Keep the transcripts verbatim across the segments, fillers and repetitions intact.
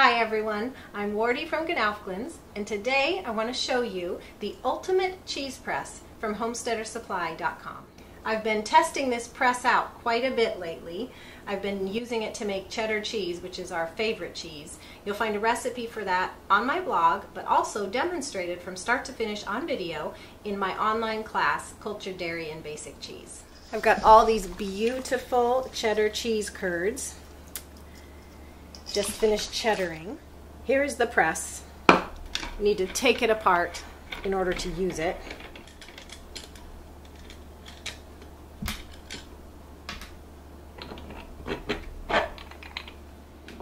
Hi everyone, I'm Wardy from GNOWFGLINS, and today I want to show you the Ultimate Cheese Press from Homesteader Supply dot com. I've been testing this press out quite a bit lately. I've been using it to make cheddar cheese, which is our favorite cheese. You'll find a recipe for that on my blog, but also demonstrated from start to finish on video in my online class, Cultured Dairy and Basic Cheese. I've got all these beautiful cheddar cheese curds. Just finished cheddaring. Here is the press. You need to take it apart in order to use it.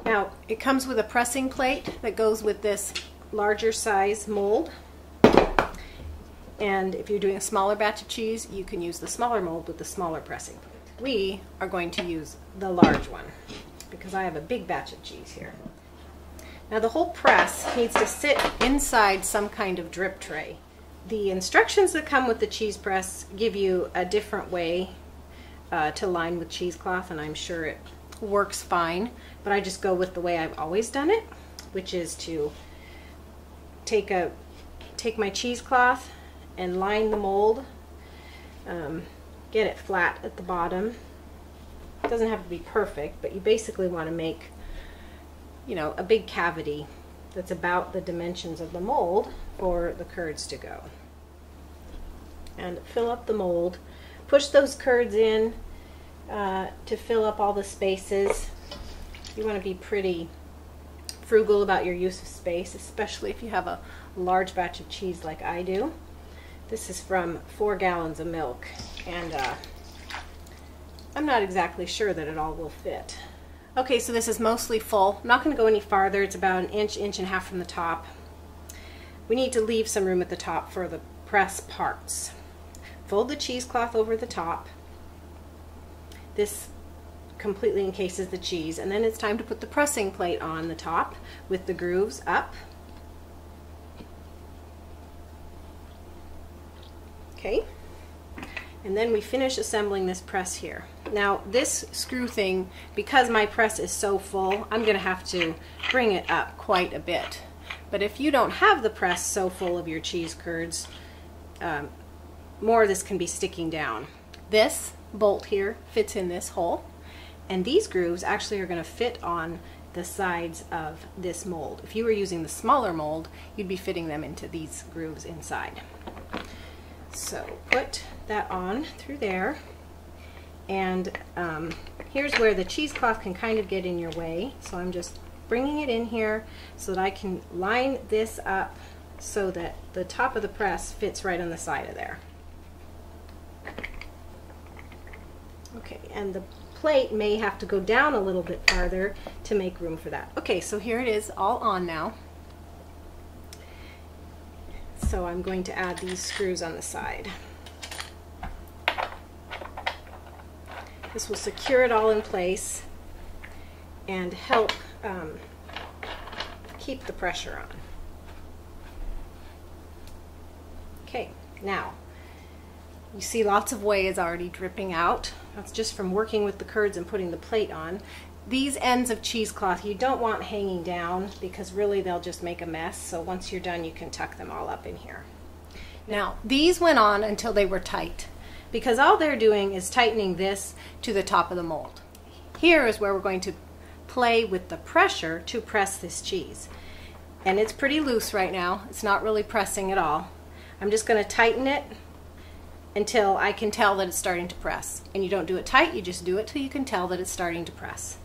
Now, it comes with a pressing plate that goes with this larger size mold. And if you're doing a smaller batch of cheese, you can use the smaller mold with the smaller pressing plate. We are going to use the large one because I have a big batch of cheese here. Now, the whole press needs to sit inside some kind of drip tray. The instructions that come with the cheese press give you a different way uh, to line with cheesecloth, and I'm sure it works fine, but I just go with the way I've always done it, which is to take a take my cheesecloth and line the mold, um, get it flat at the bottom. It doesn't have to be perfect, but you basically want to make, you know, a big cavity that's about the dimensions of the mold for the curds to go. And fill up the mold, push those curds in Uh, to fill up all the spaces. You want to be pretty frugal about your use of space, especially if you have a large batch of cheese like I do. This is from four gallons of milk, and uh, I'm not exactly sure that it all will fit. Okay, so this is mostly full. I'm not going to go any farther. It's about an inch, inch and a half from the top. We need to leave some room at the top for the press parts. Fold the cheesecloth over the top. This completely encases the cheese, and then it's time to put the pressing plate on the top with the grooves up. Okay, and then we finish assembling this press here. Now this screw thing, because my press is so full, I'm gonna have to bring it up quite a bit. But if you don't have the press so full of your cheese curds, um, more of this can be sticking down. This bolt here fits in this hole, and these grooves actually are going to fit on the sides of this mold. If you were using the smaller mold, you'd be fitting them into these grooves inside. So put that on through there, and um, here's where the cheesecloth can kind of get in your way, so I'm just bringing it in here so that I can line this up so that the top of the press fits right on the side of there. Okay, and the plate may have to go down a little bit farther to make room for that. Okay, so here it is all on now. So I'm going to add these screws on the side. This will secure it all in place and help um, keep the pressure on. Okay, now you see lots of whey is already dripping out. That's just from working with the curds and putting the plate on. These ends of cheesecloth you don't want hanging down because really they'll just make a mess. So once you're done, you can tuck them all up in here. Now, these went on until they were tight because all they're doing is tightening this to the top of the mold. Here is where we're going to play with the pressure to press this cheese. And it's pretty loose right now. It's not really pressing at all. I'm just going to tighten it until I can tell that it's starting to press. And you don't do it tight, you just do it till you can tell that it's starting to press.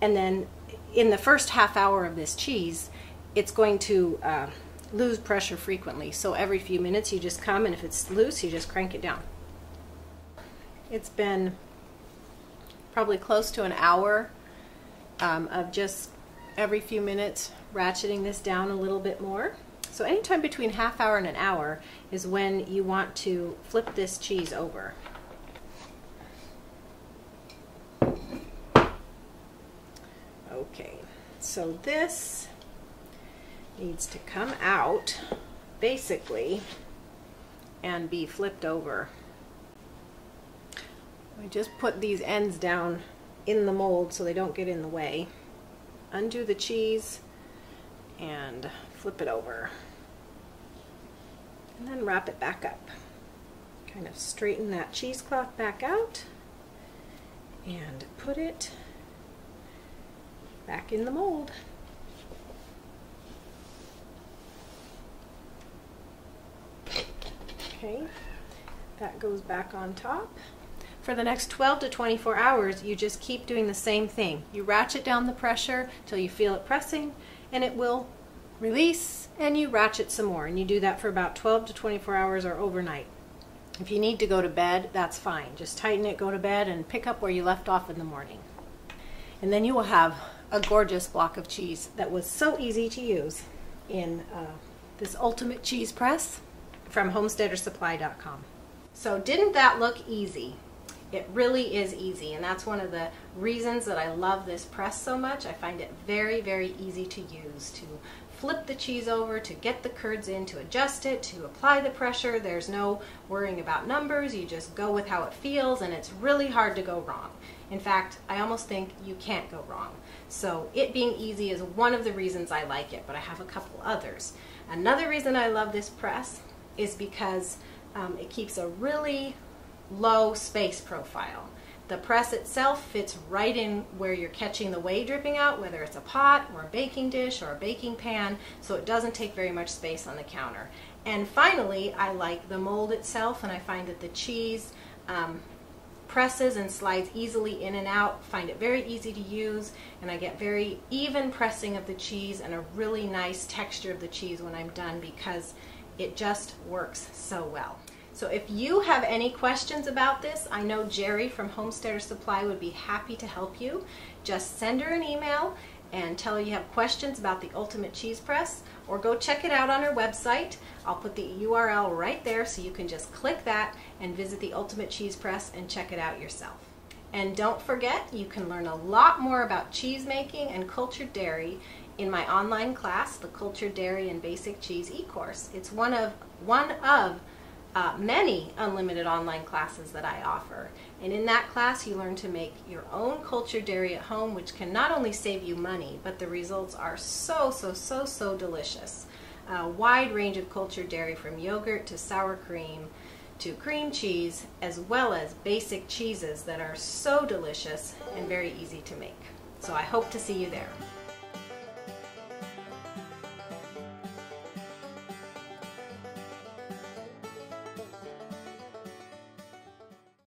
And then in the first half hour of this cheese, it's going to uh, lose pressure frequently. So every few minutes you just come, and if it's loose, you just crank it down. It's been probably close to an hour um, of just every few minutes ratcheting this down a little bit more. So anytime between half hour and an hour is when you want to flip this cheese over. Okay, so this needs to come out basically and be flipped over. I just put these ends down in the mold so they don't get in the way. Undo the cheese, and flip it over. And then wrap it back up. Kind of straighten that cheesecloth back out and put it back in the mold. Okay, that goes back on top. For the next twelve to twenty-four hours, you just keep doing the same thing. You ratchet down the pressure till you feel it pressing, and it will release, and you ratchet some more. And you do that for about twelve to twenty-four hours or overnight. If you need to go to bed, that's fine. Just tighten it, go to bed, and pick up where you left off in the morning. And then you will have a gorgeous block of cheese that was so easy to use in uh, this ultimate cheese press from homesteader supply dot com. So didn't that look easy? It really is easy, and that's one of the reasons that I love this press so much. I find it very, very easy to use, to flip the cheese over, to get the curds in, to adjust it, to apply the pressure. There's no worrying about numbers. You just go with how it feels, and it's really hard to go wrong. In fact, I almost think you can't go wrong. So it being easy is one of the reasons I like it, but I have a couple others. Another reason I love this press is because um, it keeps a really low space profile. The press itself fits right in where you're catching the whey dripping out, whether it's a pot or a baking dish or a baking pan, so it doesn't take very much space on the counter. And finally, I like the mold itself, and I find that the cheese um, presses and slides easily in and out. Find it very easy to use, and I get very even pressing of the cheese and a really nice texture of the cheese when I'm done, because it just works so well. So if you have any questions about this, I know Jerry from Homesteader Supply would be happy to help you. Just send her an email and tell her you have questions about the Ultimate Cheese Press, or go check it out on her website. I'll put the U R L right there so you can just click that and visit the Ultimate Cheese Press and check it out yourself. And don't forget, you can learn a lot more about cheese making and cultured dairy in my online class, the Cultured Dairy and Basic Cheese e-course. It's one of, one of Uh, many unlimited online classes that I offer, and in that class you learn to make your own cultured dairy at home, which can not only save you money, but the results are so so so so delicious. A wide range of cultured dairy, from yogurt to sour cream to cream cheese, as well as basic cheeses that are so delicious and very easy to make. So I hope to see you there.